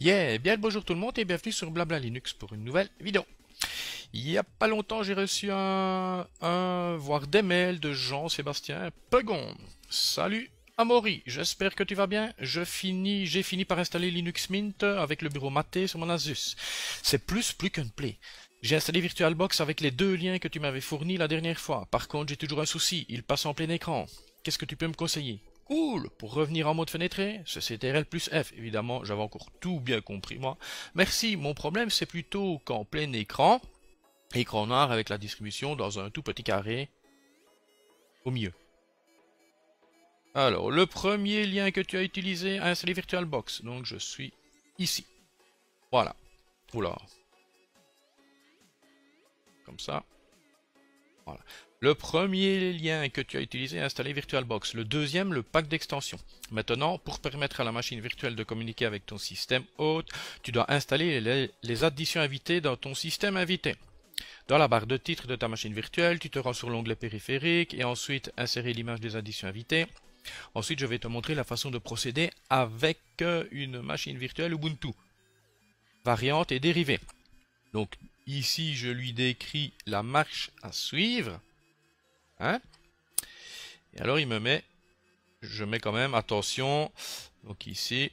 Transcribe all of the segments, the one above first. Yeah, bien le bonjour tout le monde et bienvenue sur Blabla Linux pour une nouvelle vidéo. Il n'y a pas longtemps, j'ai reçu voire des mails de Jean-Sébastien Pugon. Salut Amaury, j'espère que tu vas bien. J'ai fini par installer Linux Mint avec le bureau maté sur mon Asus. C'est plus qu'un play. J'ai installé VirtualBox avec les deux liens que tu m'avais fournis la dernière fois. Par contre, j'ai toujours un souci, il passe en plein écran. Qu'est-ce que tu peux me conseiller ? Cool! Pour revenir en mode fenêtré, c'est CTRL+F. Évidemment, j'avais encore tout bien compris, moi. Merci, mon problème, c'est plutôt qu'en plein écran, écran noir avec la distribution dans un tout petit carré au milieu. Alors, le premier lien que tu as utilisé a installé VirtualBox. Donc, je suis ici. Voilà. Oula. Comme ça. Voilà. Le premier lien que tu as utilisé est installé VirtualBox, le deuxième le pack d'extension. Maintenant, pour permettre à la machine virtuelle de communiquer avec ton système hôte, tu dois installer les additions invitées dans ton système invité. Dans la barre de titre de ta machine virtuelle, tu te rends sur l'onglet périphérique et ensuite insérer l'image des additions invitées. Ensuite, je vais te montrer la façon de procéder avec une machine virtuelle Ubuntu, variante et dérivée. Donc ici, je lui décris la marche à suivre. Hein? Et alors il me met, je mets quand même attention, donc ici,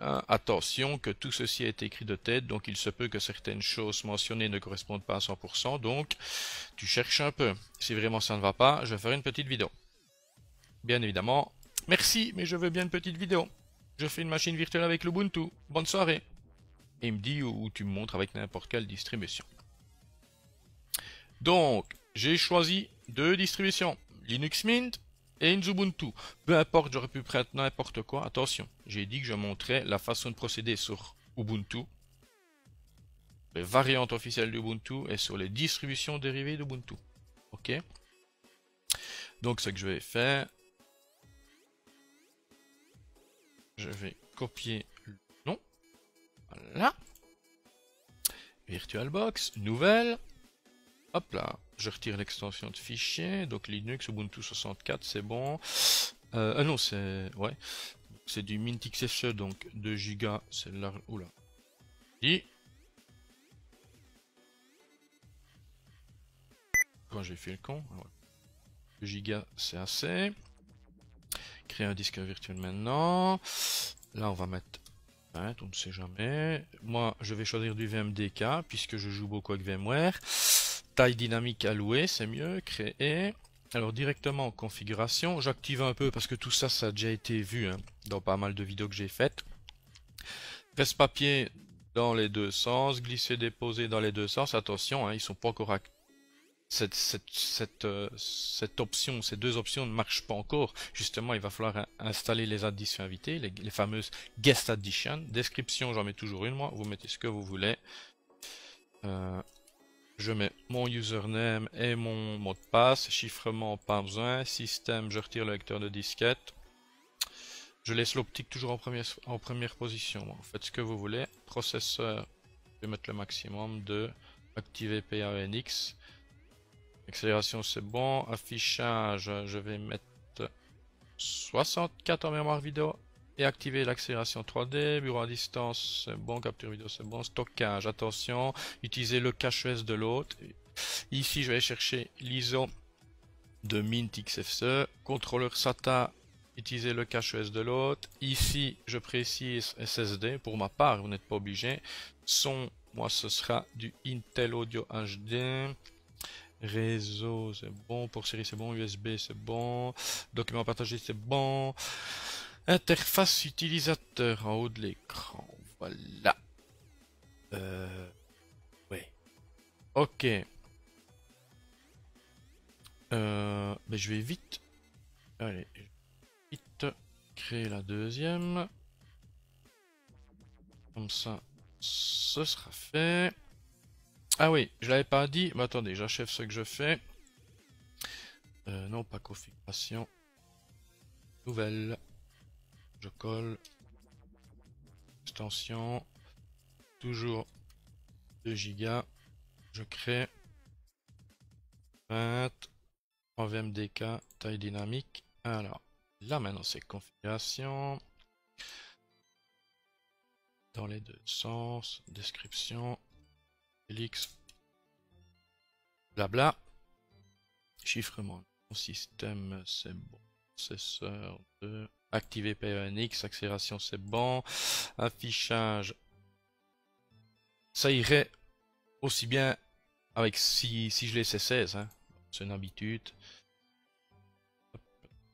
hein, attention que tout ceci est écrit de tête, donc il se peut que certaines choses mentionnées ne correspondent pas à 100%, donc tu cherches un peu. Si vraiment ça ne va pas, je ferai une petite vidéo. Bien évidemment, merci, mais je veux bien une petite vidéo. Je fais une machine virtuelle avec l'Ubuntu, bonne soirée. Et il me dit où tu me montres avec n'importe quelle distribution. Donc, j'ai choisi deux distributions, Linux Mint et Ubuntu. Peu importe, j'aurais pu prendre n'importe quoi. Attention, j'ai dit que je montrais la façon de procéder sur Ubuntu, les variantes officielles d'Ubuntu et sur les distributions dérivées d'Ubuntu. Ok. Donc ce que je vais faire, je vais copier le nom. Voilà. VirtualBox, nouvelle. Hop là, je retire l'extension de fichier, donc Linux, Ubuntu 64, c'est bon. Non, c'est... Ouais. C'est du Mint Xfce, donc 2 Go, c'est large... Oula. Et... Quand j'ai fait le con... Ouais. 2 Go, c'est assez. Créer un disque virtuel maintenant. Là, on va mettre... Hein, on ne sait jamais. Moi, je vais choisir du VMDK, puisque je joue beaucoup avec VMware. Taille dynamique allouée, c'est mieux, créer. Alors directement configuration, j'active un peu parce que tout ça, ça a déjà été vu hein, dans pas mal de vidéos que j'ai faites. Presse papier dans les deux sens, glisser, déposer dans les deux sens. Attention, hein, ils sont pas encore actifs. Cette option, ces deux options ne marchent pas encore. Justement, il va falloir installer les additions invitées, les fameuses guest additions. Description, j'en mets toujours une moi. Vous mettez ce que vous voulez. Je mets mon username et mon mot de passe, chiffrement pas besoin, système, je retire le lecteur de disquette, je laisse l'optique toujours en première position, bon, faites ce que vous voulez, processeur, je vais mettre le maximum de, activer PA/NX, accélération c'est bon, affichage, je vais mettre 64 en mémoire vidéo, et activer l'accélération 3D, bureau à distance, c'est bon, capture vidéo, c'est bon, stockage, attention, utiliser le cache ES de l'autre. Ici, je vais chercher l'ISO de Mint Xfce, contrôleur SATA, utiliser le cache ES de l'autre. Ici, je précise SSD, pour ma part, vous n'êtes pas obligé. Son, moi, ce sera du Intel Audio HD. Réseau, c'est bon, pour série, c'est bon, USB, c'est bon, document partagé, c'est bon. Interface utilisateur en haut de l'écran, voilà. Ouais. Ok. Ben je vais vite. Allez, je vais vite créer la deuxième. Comme ça, ce sera fait. Ah oui, je l'avais pas dit. Mais attendez, j'achève ce que je fais. Non, pas configuration. Nouvelle. Je colle, extension, toujours 2 gigas, je crée, 20, en VMDK, taille dynamique, alors là maintenant c'est configuration, dans les deux sens, description, Helix, blabla, chiffrement, système c'est bon, processeur de, activer PA/NX, accélération c'est bon, affichage, ça irait aussi bien avec si je laissais 16, hein. C'est une habitude.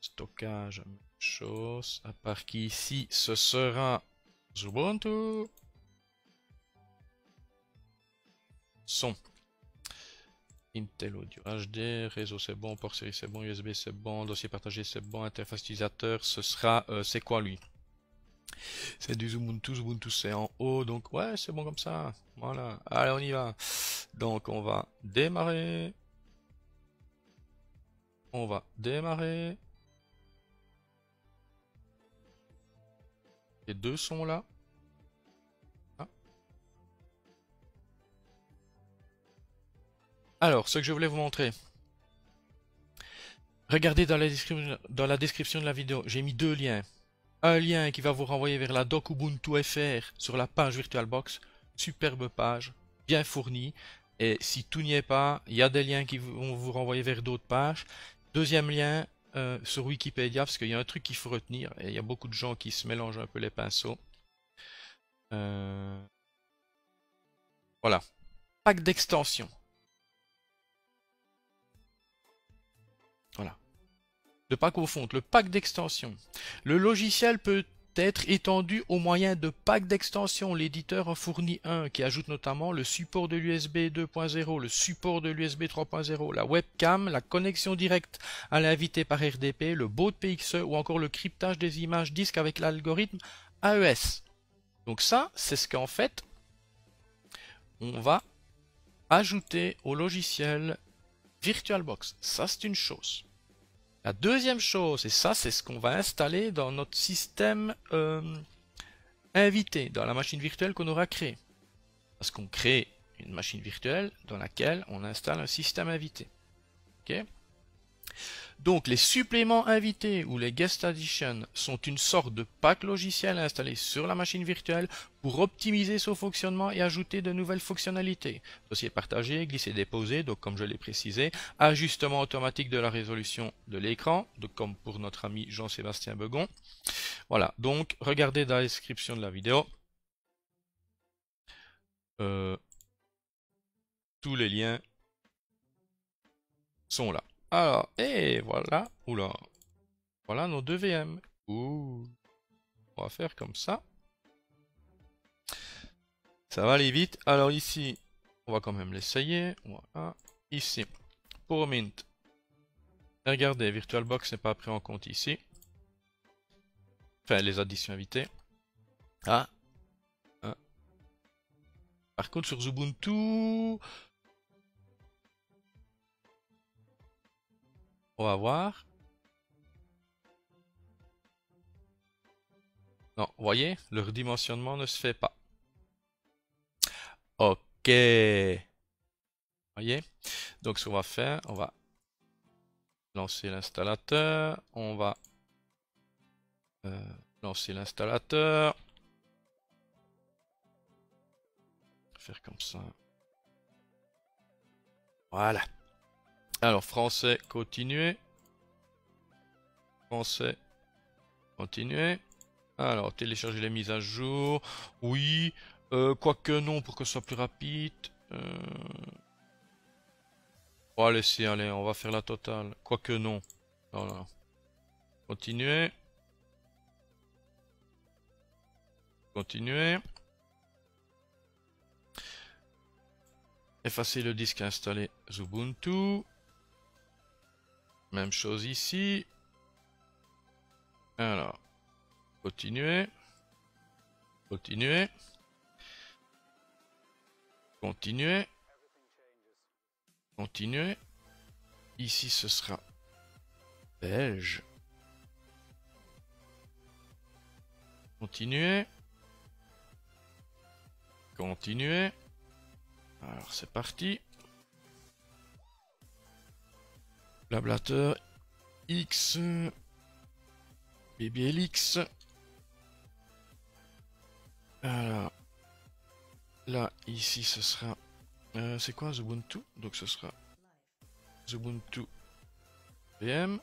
Stockage, même chose, à part qu'ici ce sera Ubuntu. Son Intel Audio HD, réseau c'est bon, port série c'est bon, USB c'est bon, dossier partagé c'est bon, interface utilisateur ce sera, c'est quoi lui? C'est du Ubuntu, Ubuntu c'est en haut, donc ouais c'est bon comme ça, voilà, allez on y va. Donc on va démarrer, les deux sont là. Alors, ce que je voulais vous montrer, regardez dans la description de la vidéo, j'ai mis deux liens. Un lien qui va vous renvoyer vers la doc Ubuntu FR sur la page VirtualBox, superbe page, bien fournie. Et si tout n'y est pas, il y a des liens qui vont vous renvoyer vers d'autres pages. Deuxième lien sur Wikipédia, parce qu'il y a un truc qu'il faut retenir, et il y a beaucoup de gens qui se mélangent un peu les pinceaux. Voilà, pack d'extension. Voilà. Ne pas confondre le pack d'extension. Le logiciel peut être étendu au moyen de packs d'extension. L'éditeur en fournit un qui ajoute notamment le support de l'USB 2.0, le support de l'USB 3.0, la webcam, la connexion directe à l'invité par RDP, le baud de PXE ou encore le cryptage des images disques avec l'algorithme AES. Donc ça, c'est ce qu'en fait, on va ajouter au logiciel VirtualBox. Ça, c'est une chose. La deuxième chose, et ça c'est ce qu'on va installer dans notre système invité, dans la machine virtuelle qu'on aura créée. Parce qu'on crée une machine virtuelle dans laquelle on installe un système invité. Okay? Donc les suppléments invités ou les guest additions sont une sorte de pack logiciel installé sur la machine virtuelle pour optimiser son fonctionnement et ajouter de nouvelles fonctionnalités. Dossier partagé, glisser-déposer, donc comme je l'ai précisé, ajustement automatique de la résolution de l'écran, donc comme pour notre ami Jean-Sébastien Pugon. Voilà, donc regardez dans la description de la vidéo tous les liens sont là. Alors, et voilà, oula, voilà nos deux VM. Ouh, on va faire comme ça. Ça va aller vite. Alors ici, on va quand même l'essayer. Voilà, ici, pour Mint. Regardez, VirtualBox n'est pas pris en compte ici. Enfin, les additions invitées. Ah. Ah. Par contre, sur Ubuntu... On va voir. Non, vous voyez, le redimensionnement ne se fait pas. Ok. Vous voyez? Donc, ce qu'on va faire, on va lancer l'installateur. On va lancer l'installateur. Faire comme ça. Voilà. Alors, français, continuer. Français, continuer. Alors, télécharger les mises à jour. Oui. Quoique non, pour que ce soit plus rapide. On va laisser aller, on va faire la totale. Quoique non. Non, non, non. Continuer. Continuer. Effacer le disque installé Ubuntu. Même chose ici. Alors, continuer. Continuer. Continuer. Continuer. Ici, ce sera belge. Continuer. Continuer. Alors, c'est parti. Blablateur X. BBLX. Alors. Là, ici, ce sera... c'est quoi, Ubuntu? Donc ce sera Ubuntu VM.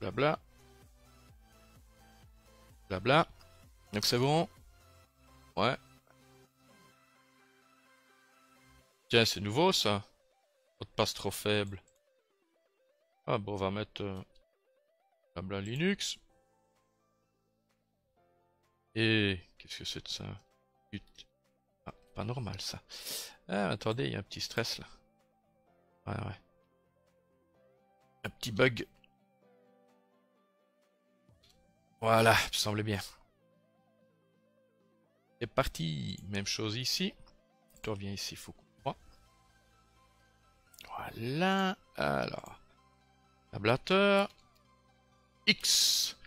Blabla. Blabla. Donc c'est bon. Ouais. Tiens, c'est nouveau ça. Mot de passe trop faible. Ah bon, on va mettre Blabla Linux. Et qu'est-ce que c'est de ça? Ah, pas normal ça. Ah, attendez, il y a un petit stress là. Ouais, ouais. Un petit bug. Voilà, ça me semblait bien. C'est parti. Même chose ici. Tu reviens ici, faut qu'on voit. Voilà. Alors. Tablateur. X.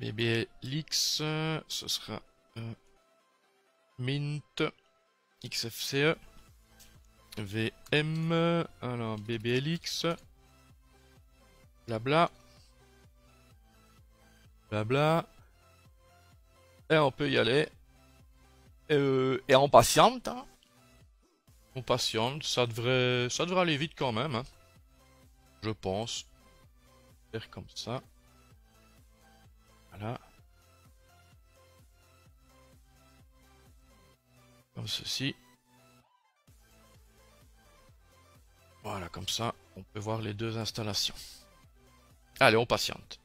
BBLX, ce sera Mint, Xfce, VM, alors BBLX, blabla, blabla, et on peut y aller, et on patiente, hein. On patiente, ça devrait aller vite quand même, hein. Je pense, faire comme ça. Voilà. Comme ceci. Voilà, comme ça, on peut voir les deux installations. Allez, on patiente.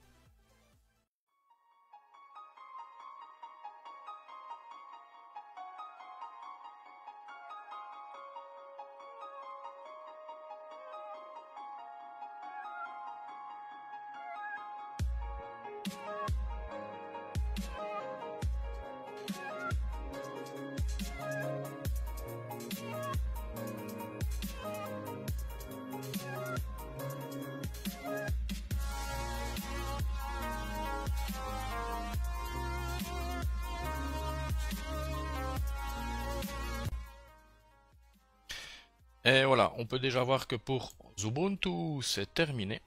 Et voilà, on peut déjà voir que pour Ubuntu, c'est terminé.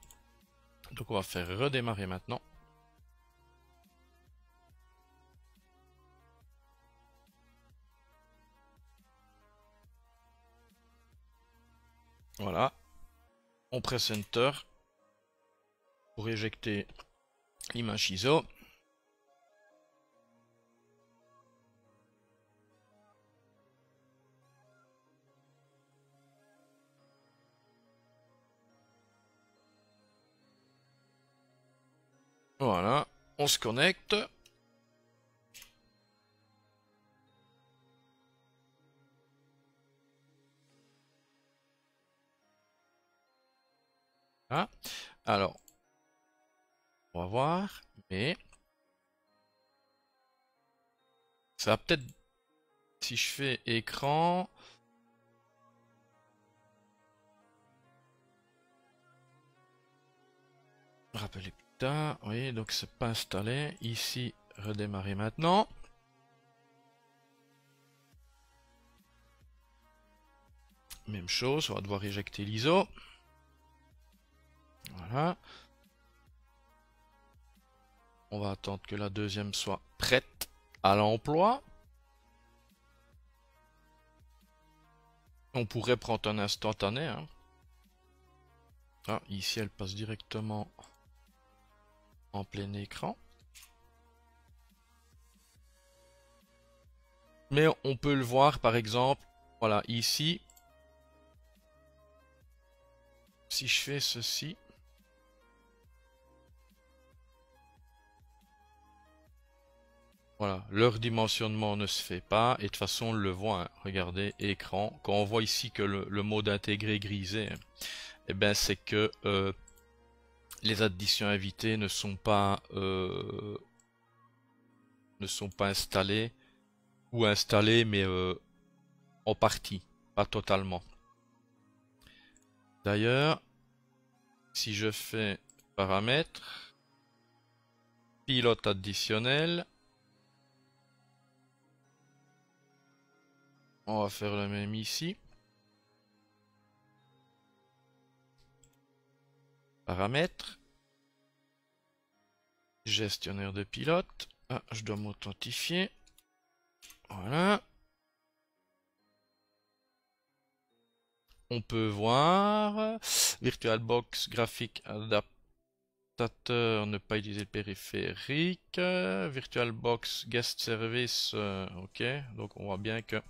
Donc on va faire redémarrer maintenant. Voilà. On presse Enter pour éjecter l'image ISO. Voilà, on se connecte. Ah. Alors, on va voir, mais ça va peut-être, si je fais écran, rappelez plus. Oui, donc c'est pas installé. Ici, redémarrer maintenant. Même chose, on va devoir éjecter l'ISO. Voilà. On va attendre que la deuxième soit prête à l'emploi. On pourrait prendre un instantané, hein. Ah, ici, elle passe directement... en plein écran. Mais on peut le voir par exemple, voilà, ici. Si je fais ceci. Voilà, leur dimensionnement ne se fait pas. Et de toute façon, on le voit, hein. Regardez, écran. Quand on voit ici que le mode intégré est grisé, hein, eh ben c'est que... les additions invitées ne sont pas installées ou installées mais en partie, pas totalement. D'ailleurs, si je fais paramètres, pilote additionnel, on va faire le même ici. Paramètres, gestionnaire de pilote, Ah, je dois m'authentifier. Voilà. On peut voir VirtualBox graphique adaptateur, ne pas utiliser le périphérique. VirtualBox guest service, ok. Donc on voit bien que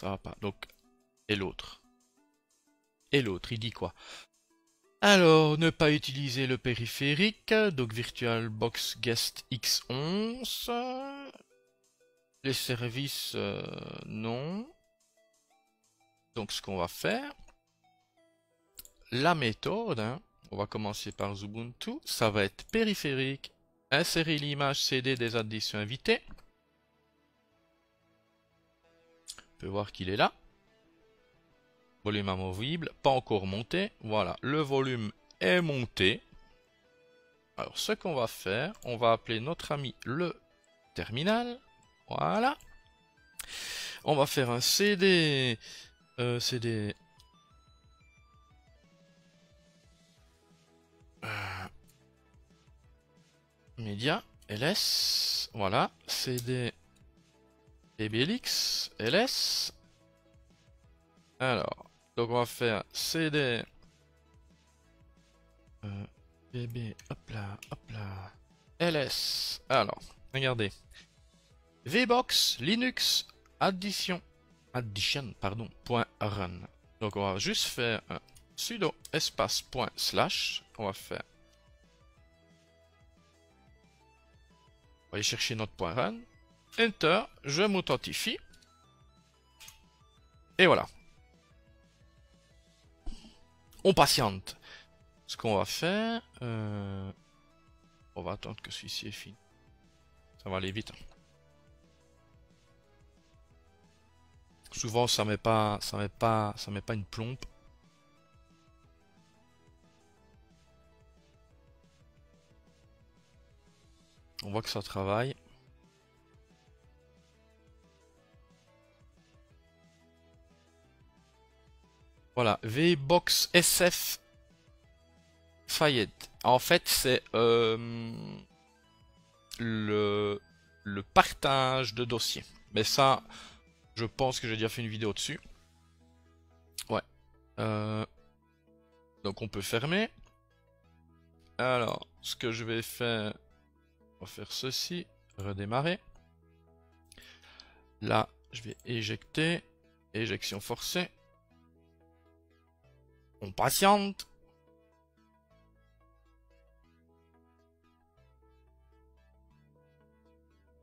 ça va pas. Donc et l'autre, il dit quoi? Alors, ne pas utiliser le périphérique. Donc VirtualBox guest X11. Les services, non. Donc ce qu'on va faire, la méthode, hein, on va commencer par Ubuntu, ça va être périphérique, insérer l'image CD des additions invitées. On peut voir qu'il est là. Volume amovible, pas encore monté. Voilà, le volume est monté. Alors ce qu'on va faire, on va appeler notre ami le terminal. Voilà. On va faire un CD... Média, LS, voilà, CD PBLX, LS. Alors, donc on va faire CD PB, hop là, LS. Alors, regardez, VBox, Linux, addition, point run. Donc on va juste faire un sudo espace point slash, on va faire, on va aller chercher notre point run, enter, je m'authentifie, et voilà. On patiente. Ce qu'on va faire, on va attendre que celui-ci est fini, ça va aller vite. Souvent ça met pas une plombe. On voit que ça travaille. Voilà, VBox SF Fayette. En fait, c'est le partage de dossiers. Mais ça, je pense que j'ai déjà fait une vidéo dessus. Ouais. Donc on peut fermer. Alors, ce que je vais faire... On va faire ceci. Redémarrer. Là, je vais éjecter. Éjection forcée. On patiente.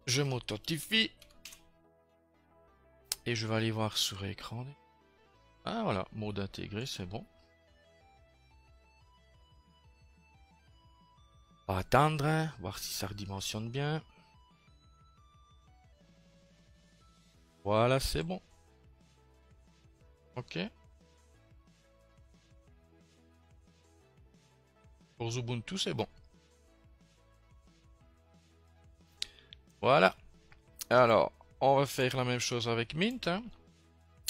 Je m'authentifie. Et je vais aller voir sur écran. Ah voilà, mode intégré, c'est bon. On va attendre, hein, voir si ça redimensionne bien. Voilà, c'est bon. Ok. Pour Ubuntu, c'est bon. Voilà. Alors... on va faire la même chose avec Mint, hein.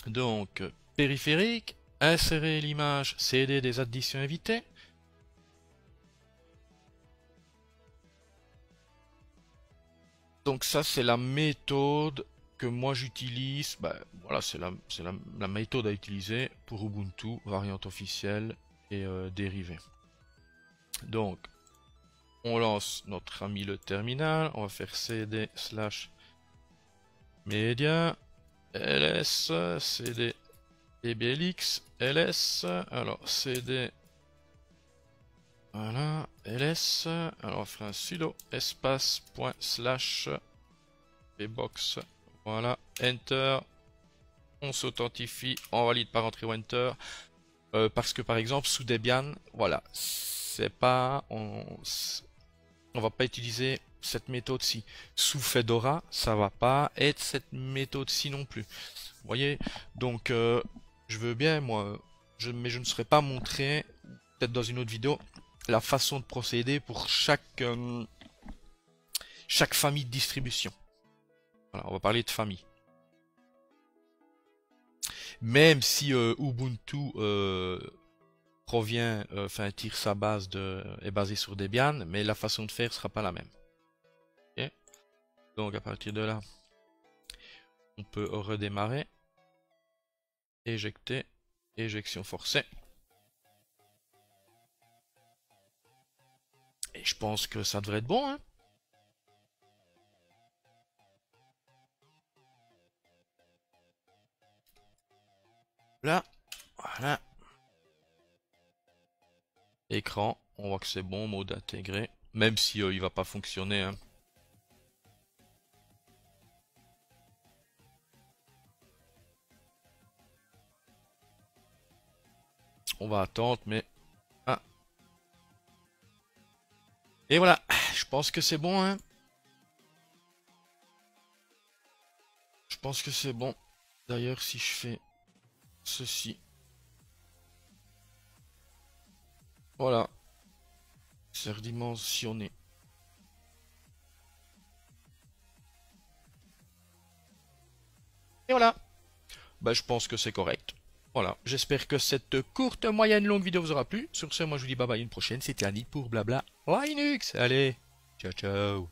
Donc périphérique, insérer l'image CD des additions invitées. Donc ça c'est la méthode que moi j'utilise, ben, voilà, c'est la méthode à utiliser pour Ubuntu, variante officielle et dérivée. Donc on lance notre ami le terminal, on va faire CD slash Média, LS, CD, PBLX, LS, alors CD, voilà, LS, alors on fera un sudo, espace, point, slash, VBox, voilà, enter, on s'authentifie, on valide par entrée ou enter, parce que par exemple, sous Debian, voilà, c'est pas, on va pas utiliser cette méthode-ci. Sous Fedora, ça va pas être cette méthode-ci non plus. Vous voyez, donc je veux bien, moi, mais je ne saurais pas montrer, peut-être dans une autre vidéo, la façon de procéder pour chaque famille de distribution. Voilà, on va parler de famille. Même si Ubuntu provient, enfin tire sa base de, est basée sur Debian, mais la façon de faire sera pas la même. Ok. Donc à partir de là, on peut redémarrer, éjecter, éjection forcée. Et je pense que ça devrait être bon, hein. Là, voilà. Écran, on voit que c'est bon, mode intégré, même si il va pas fonctionner, hein. On va attendre, mais... Ah. Et voilà, je pense que c'est bon, hein. Je pense que c'est bon. D'ailleurs, si je fais ceci... Voilà. C'est redimensionné. Et voilà. Bah, je pense que c'est correct. Voilà, j'espère que cette courte, moyenne, longue vidéo vous aura plu. Sur ce, moi je vous dis bye bye à une prochaine. C'était Annie pour Blabla Linux. Allez, ciao ciao.